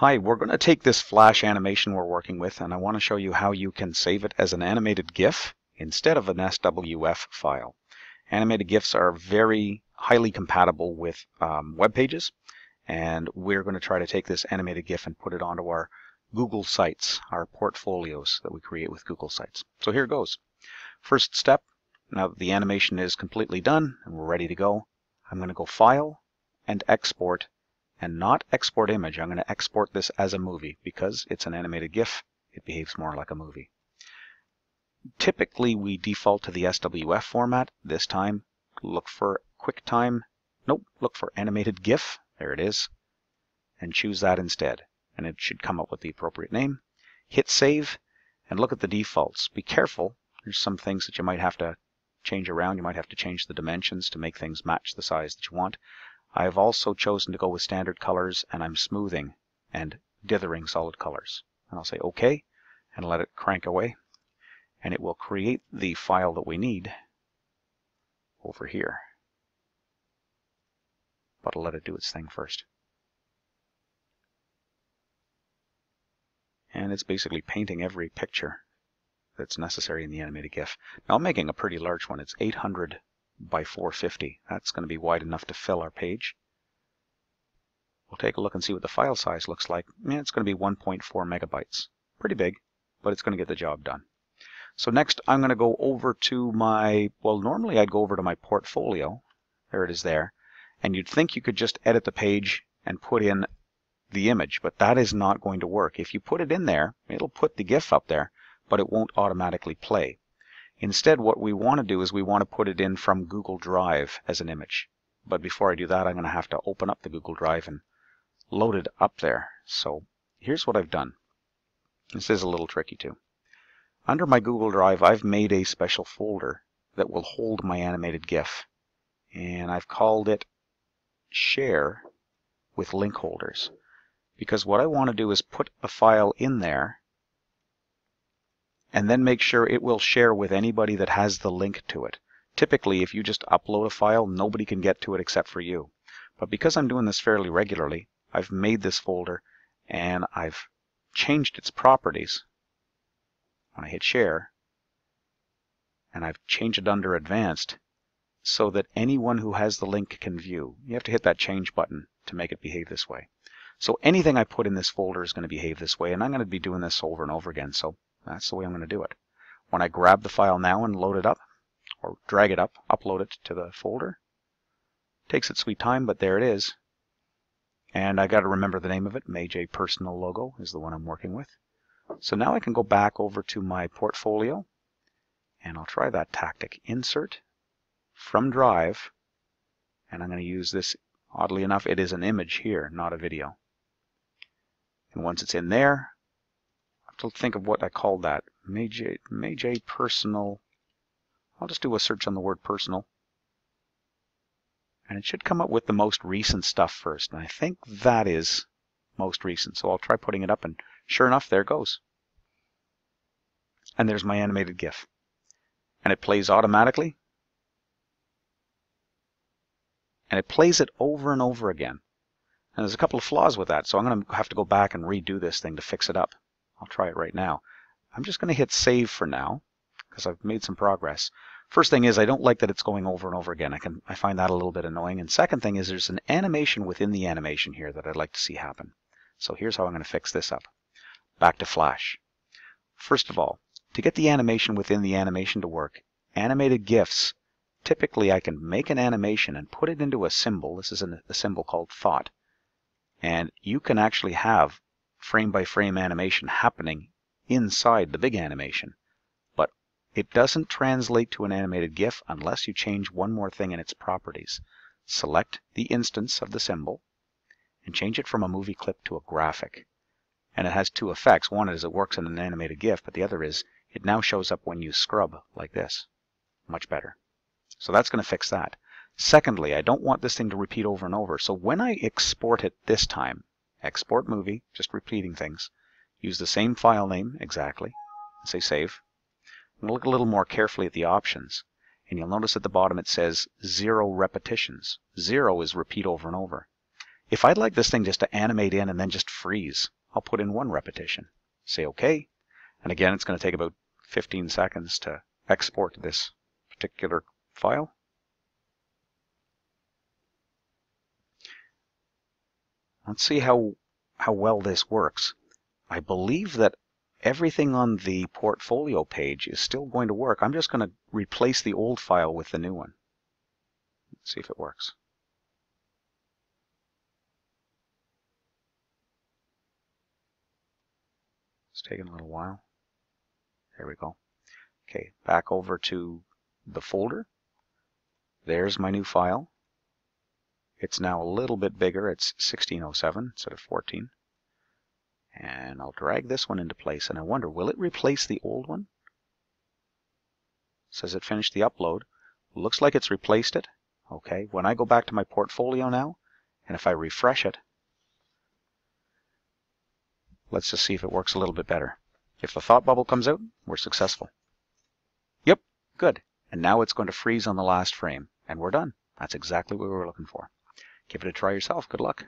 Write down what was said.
Hi, we're going to take this Flash animation we're working with, and I want to show you how you can save it as an animated GIF instead of an SWF file. Animated GIFs are very highly compatible with web pages, and we're going to try to take this animated GIF and put it onto our Google Sites, our portfolios that we create with Google Sites. So here goes. First step, now that the animation is completely done and we're ready to go, I'm going to go File and Export. And not export image, I'm going to export this as a movie because it's an animated GIF. It behaves more like a movie. Typically, we default to the SWF format. This time, look for QuickTime. Nope, look for animated GIF. There it is. And choose that instead. And it should come up with the appropriate name. Hit save and look at the defaults. Be careful. There's some things that you might have to change around. You might have to change the dimensions to make things match the size that you want. I've also chosen to go with standard colors, and I'm smoothing and dithering solid colors. And I'll say OK and let it crank away, and it will create the file that we need over here. But I'll let it do its thing first. And it's basically painting every picture that's necessary in the animated GIF. Now I'm making a pretty large one. It's 800 by 450. That's going to be wide enough to fill our page. We'll take a look and see what the file size looks like. Yeah, it's going to be 1.4 megabytes. Pretty big, but it's going to get the job done. So next I'm going to go over to my, well, normally I'd go over to my portfolio. There it is there. And you'd think you could just edit the page and put in the image, but that is not going to work. If you put it in there, it'll put the GIF up there, but it won't automatically play. Instead, what we want to do is we want to put it in from Google Drive as an image. But before I do that, I'm going to have to open up the Google Drive and load it up there. So here's what I've done. This is a little tricky too. Under my Google Drive, I've made a special folder that will hold my animated GIF. And I've called it Share with Link Holders. Because what I want to do is put a file in there and then make sure it will share with anybody that has the link to it. Typically, if you just upload a file, nobody can get to it except for you. But because I'm doing this fairly regularly, I've made this folder and I've changed its properties. When I hit share, and I've changed it under advanced so that anyone who has the link can view. You have to hit that change button to make it behave this way. So anything I put in this folder is going to behave this way, and I'm going to be doing this over and over again. So that's the way I'm going to do it. When I grab the file now and load it up, or drag it up, upload it to the folder, it takes its sweet time, but there it is. And I got to remember the name of it. MayJ Personal Logo is the one I'm working with. So now I can go back over to my portfolio, and I'll try that tactic. Insert from Drive, and I'm going to use this. Oddly enough, it is an image here, not a video. And once it's in there, to think of what I called that. MayJ Personal. I'll just do a search on the word personal. And it should come up with the most recent stuff first. And I think that is most recent. So I'll try putting it up, and sure enough, there it goes. And there's my animated GIF. And it plays automatically. And it plays it over and over again. And there's a couple of flaws with that, so I'm going to have to go back and redo this thing to fix it up. I'll try it right now. I'm just going to hit save for now because I've made some progress. First thing is I don't like that it's going over and over again. I find that a little bit annoying. And second thing is there's an animation within the animation here that I'd like to see happen. So here's how I'm going to fix this up. Back to Flash. First of all, to get the animation within the animation to work, animated GIFs, typically I can make an animation and put it into a symbol. This is a symbol called Thought. And you can actually have frame-by-frame animation happening inside the big animation, but it doesn't translate to an animated GIF unless you change one more thing in its properties. Select the instance of the symbol and change it from a movie clip to a graphic. And it has two effects. One is it works in an animated GIF, but the other is it now shows up when you scrub like this. Much better. So that's going to fix that. Secondly, I don't want this thing to repeat over and over, so when I export it this time, export movie, just repeating things. Use the same file name exactly. Say save. And look a little more carefully at the options. And you'll notice at the bottom it says 0 repetitions. 0 is repeat over and over. If I'd like this thing just to animate in and then just freeze, I'll put in one repetition, say OK, and again it's going to take about 15 seconds to export this particular file. Let's see how well this works. I believe that everything on the portfolio page is still going to work. I'm just going to replace the old file with the new one. Let's see if it works. It's taking a little while. There we go. Okay, back over to the folder. There's my new file. It's now a little bit bigger. It's 1607 instead of 14. And I'll drag this one into place, and I wonder, will it replace the old one? It says it finished the upload. Looks like it's replaced it. Okay, when I go back to my portfolio now, and if I refresh it, let's just see if it works a little bit better. If the thought bubble comes out, we're successful. Yep, good. And now it's going to freeze on the last frame, and we're done. That's exactly what we were looking for. Give it a try yourself. Good luck.